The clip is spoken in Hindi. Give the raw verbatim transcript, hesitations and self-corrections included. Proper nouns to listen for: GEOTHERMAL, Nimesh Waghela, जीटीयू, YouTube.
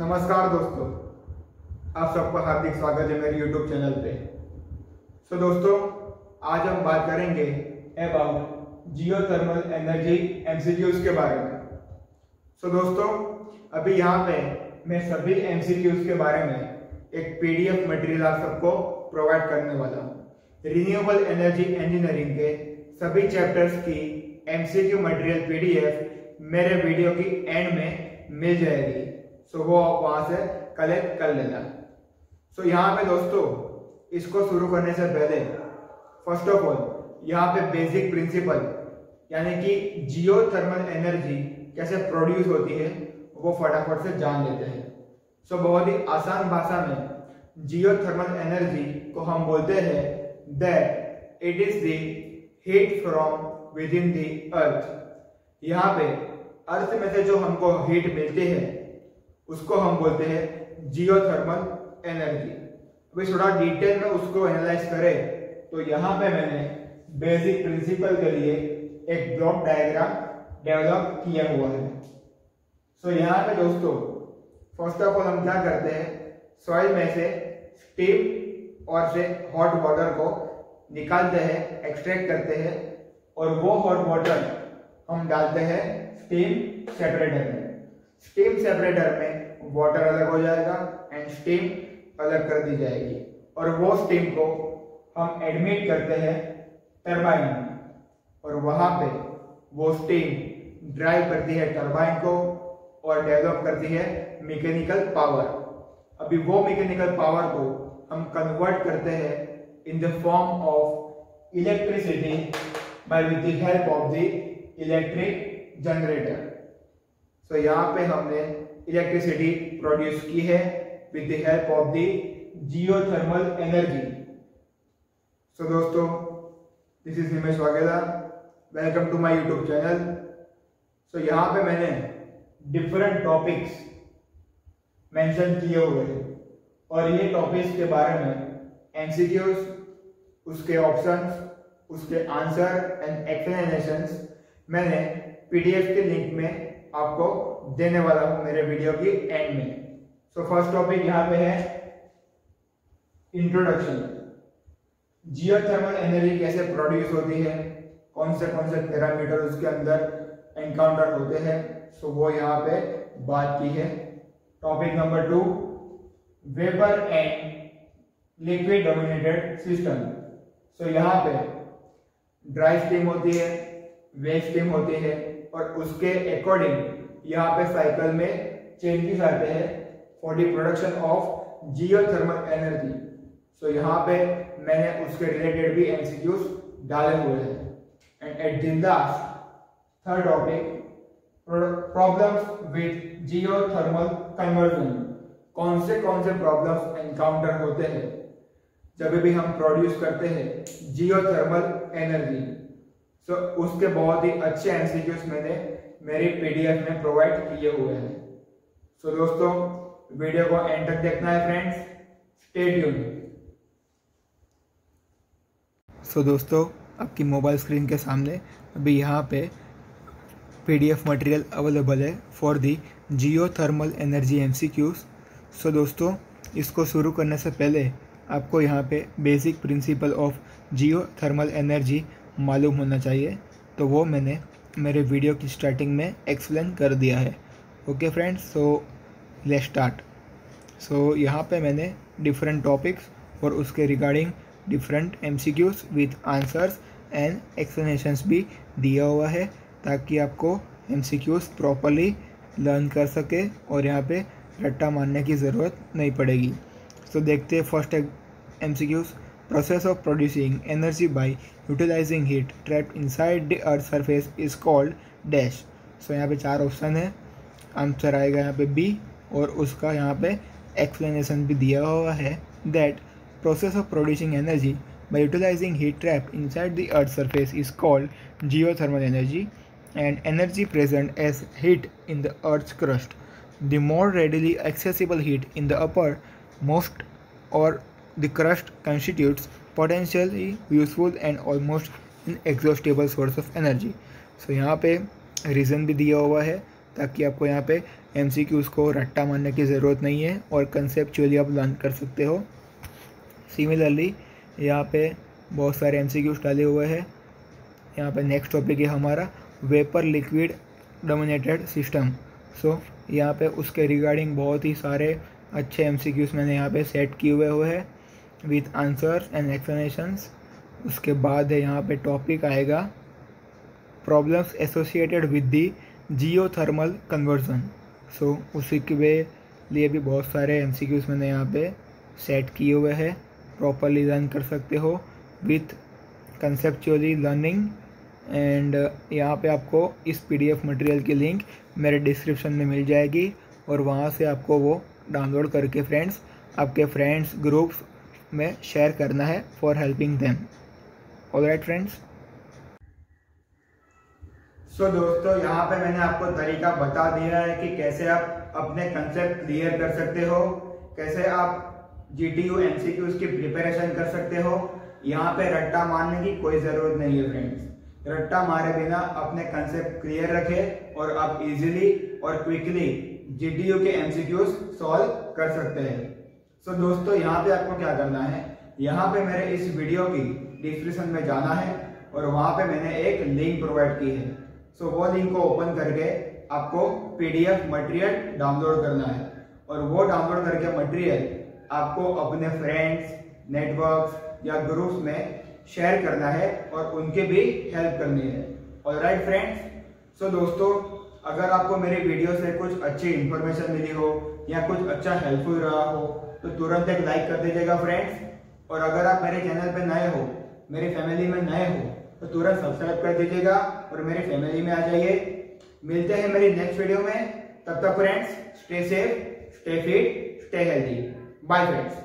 नमस्कार दोस्तों, आप सबका हार्दिक स्वागत है मेरे YouTube चैनल पे। सो so दोस्तों, आज हम बात करेंगे अबाउट जियोथर्मल एनर्जी एमसीक्यूज के बारे में। सो so दोस्तों, अभी यहाँ पे मैं सभी एमसीक्यूज के बारे में एक पीडीएफ मटेरियल आप सबको प्रोवाइड करने वाला हूँ। रिन्यूएबल एनर्जी इंजीनियरिंग के सभी चैप्टर्स की एमसीक्यू मटेरियल पीडीएफ मेरे वीडियो की एंड में मिल जाएगी, सो वो आप वहाँ से कलेक्ट कर लेना। सो यहाँ पे दोस्तों, इसको शुरू करने से पहले फर्स्ट ऑफ ऑल यहाँ पे बेसिक प्रिंसिपल यानी कि जियोथर्मल एनर्जी कैसे प्रोड्यूस होती है वो फटाफट से जान लेते हैं। सो बहुत ही आसान भाषा में जियोथर्मल एनर्जी को हम बोलते हैं that it is the heat from within the earth. यहाँ पे अर्थ में से जो हमको हीट मिलती है उसको हम बोलते हैं जियोथर्मल एनर्जी। अभी थोड़ा डिटेल में उसको एनालाइज करें तो यहाँ पे मैंने बेसिक प्रिंसिपल के लिए एक ब्लॉक डायग्राम डेवलप किया हुआ है। सो so, यहाँ पे दोस्तों, फर्स्ट ऑफ ऑल हम क्या करते हैं, सॉइल में से स्टीम और से हॉट वाटर को निकालते हैं, एक्सट्रैक्ट करते हैं और वो हॉट वाटर हम डालते हैं स्टीम सेपरेटर में। स्टीम सेपरेटर में वाटर अलग हो जाएगा एंड स्टीम अलग कर दी जाएगी और वो स्टीम को हम एडमिट करते हैं टरबाइन में और वहाँ पे वो स्टीम ड्राइव करती है टरबाइन को और डेवलप करती है मैकेनिकल पावर। अभी वो मैकेनिकल पावर को हम कन्वर्ट करते हैं in the form of electricity by with the help of the electric generator. तो so, यहाँ पे हमने इलेक्ट्रिसिटी प्रोड्यूस की है with the help of the geothermal energy. So दोस्तों, this is Nimesh Vaghela, welcome to my YouTube channel. So यहाँ पे मैंने डिफरेंट टॉपिक्स मेंशन किए हुए हैं और ये टॉपिक्स के बारे में एमसीक्यूज, उसके ऑप्शंस, उसके आंसर एंड एक्सप्लेनेशंस मैंने पीडीएफ के लिंक में आपको देने वाला हूं मेरे वीडियो की एंड में। सो फर्स्ट टॉपिक यहाँ पे है इंट्रोडक्शन। जियोथर्मल एनर्जी कैसे प्रोड्यूस होती है, कौन से कौन से पैरामीटर उसके अंदर एनकाउंटर होते हैं, सो वो यहाँ पे बात की है। Topic number two, vapour and liquid dominated system. So यहाँ पे ड्राई स्टीम होती है, वेट स्टीम होती है और उसके अकॉर्डिंग यहाँ पे साइकिल में चेंजेस आते हैं for the production of geothermal energy. So यहाँ पे मैंने उसके रिलेटेड भी एमसीक्यूज डाले हुए हैं। And at the last third topic, problems with geothermal conversion. कौन से कौन से प्रॉब्लम्स एनकाउंटर होते हैं जब भी हम प्रोड्यूस करते हैं जियोथर्मल एनर्जी। तो so, उसके बहुत ही अच्छे एमसीक्यूज मैंने मेरी पीडीएफ में प्रोवाइड किए हुए हैं। सो so, दोस्तों, वीडियो को एंड तक देखना है फ्रेंड्स, स्टे ट्यून्ड। सो दोस्तों, आपकी मोबाइल स्क्रीन के सामने अभी यहाँ पे पीडीएफ मटेरियल अवेलेबल है for the geothermal energy MCQs. So दोस्तों, इसको शुरू करने से पहले आपको यहाँ पे basic principle of geothermal energy मालूम होना चाहिए, तो वो मैंने मेरे वीडियो की स्टार्टिंग में एक्सप्लेन कर दिया है। Okay friends, so let's start. So यहाँ पे मैंने डिफरेंट टॉपिक्स और उसके regarding different MCQs with answers and explanations भी दिया हुआ है ताकि आपको एमसीक्यूज प्रॉपर्ली लर्न कर सके और यहाँ पे रट्टा मारने की ज़रूरत नहीं पड़ेगी। सो so, देखते हैं first MCQs. Process of producing energy by utilizing heat trapped inside the earth surface is called dash। So यहाँ पे चार ऑप्शन है, आंसर आएगा यहाँ पे बी और उसका यहाँ पे एक्सप्लेनेशन भी दिया हुआ है that process of producing energy by utilizing heat trapped inside the earth surface is called geothermal energy and energy present as heat in the earth's crust। The more readily accessible heat in the upper most or the crust constitutes potentially useful and almost inexhaustible source of energy। So so, यहाँ पे रीज़न भी दिया हुआ है ताकि आपको यहाँ पे एमसीक्यूज़ को रट्टा मारने की ज़रूरत नहीं है और कंसेप्चुअली आप लर्न कर सकते हो। सिमिलरली यहाँ पे बहुत सारे एमसीक्यूज़ डाले हुए हैं। यहाँ पे नेक्स्ट टॉपिक है हमारा vapour liquid dominated system. So यहाँ पे उसके रिगार्डिंग बहुत ही सारे अच्छे एमसीक्यूज़ मैंने यहाँ पे सेट किए हुए हुए हैं विथ आंसर्स एंड एक्सप्लेनेशंस। उसके बाद है यहाँ पे टॉपिक आएगा problems associated with the geothermal conversion. So उसी के लिए भी बहुत सारे एमसीक्यूज़ मैंने यहाँ पे सेट किए हुए हैं, प्रॉपरली लर्न कर सकते हो विथ कंसेप्चुअली लर्निंग। एंड यहाँ पे आपको इस पीडीएफ मटेरियल की लिंक मेरे डिस्क्रिप्शन में मिल जाएगी और वहाँ से आपको वो डाउनलोड करके फ्रेंड्स आपके फ्रेंड्स ग्रुप्स में शेयर करना है for helping them. Alright friends, so दोस्तों यहाँ पे मैंने आपको तरीका बता दिया है कि कैसे आप अपने कंसेप्ट क्लियर कर सकते हो, कैसे आप जीटीयू एमसीक्यूज की प्रिपरेशन कर सकते हो। यहाँ पे रट्टा मारने की कोई जरूरत नहीं है फ्रेंड्स। रट्टा मारे बिना अपने कंसेप्ट क्लियर रखें और आप इजीली और क्विकली जीटीयू के एमसीक्यूज सॉल्व कर सकते हैं। सो so, दोस्तों यहाँ पे आपको क्या करना है, यहाँ पे मेरे इस वीडियो की डिस्क्रिप्शन में जाना है और वहाँ पे मैंने एक लिंक प्रोवाइड की है। सो so, वो लिंक को ओपन करके आपको पीडीएफ मटेरियल डाउनलोड करना है और वो डाउनलोड करके मटेरियल आपको अपने फ्रेंड्स नेटवर्क या ग्रुप्स में शेयर करना है और उनकी भी हेल्प करनी है। ऑलराइट फ्रेंड्स, सो दोस्तों अगर आपको मेरी वीडियो से कुछ अच्छी इन्फॉर्मेशन मिली हो या कुछ अच्छा हेल्पफुल रहा हो तो तुरंत एक लाइक कर दीजिएगा फ्रेंड्स। और अगर आप मेरे चैनल पे नए हो, मेरी फैमिली में नए हो तो तुरंत सब्सक्राइब कर दीजिएगा और मेरी फैमिली में आ जाइए। मिलते हैं मेरी नेक्स्ट वीडियो में, तब तक friends Stay safe, stay fit, stay healthy. Bye friends.